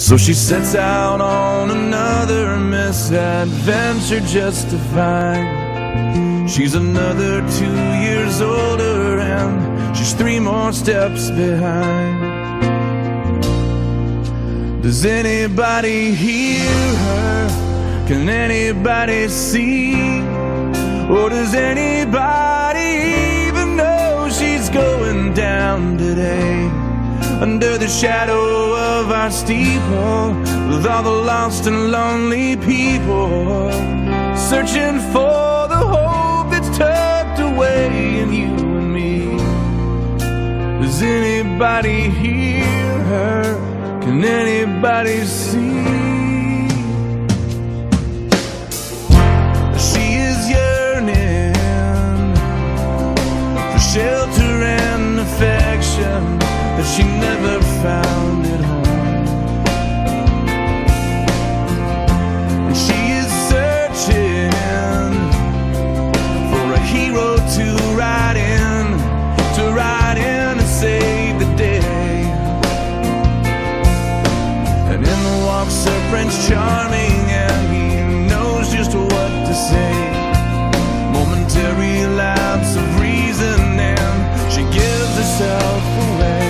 So she sets out on another misadventure just to find she's another 2 years older and she's 3 more steps behind. Does anybody hear her? Can anybody see? Or does anybody even know she's going down today? Under the shadow of our steeple, with all the lost and lonely people searching for the hope that's tucked away in you and me. Does anybody hear her? Can anybody see? She is yearning for shelter and affection that she never found at home, and she is searching for a hero to ride in and save the day. And in walks her Prince Charming, and he knows just what to say. Momentary lapse of reason, and she gives herself away.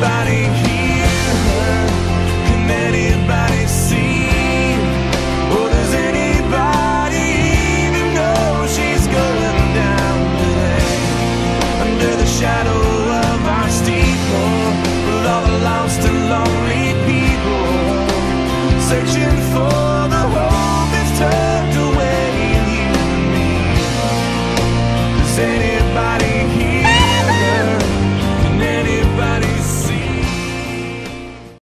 Anybody hear her? Can anybody see? Or does anybody even know she's going down today? Under the shadow of our steeple, with all the lost and lonely people searching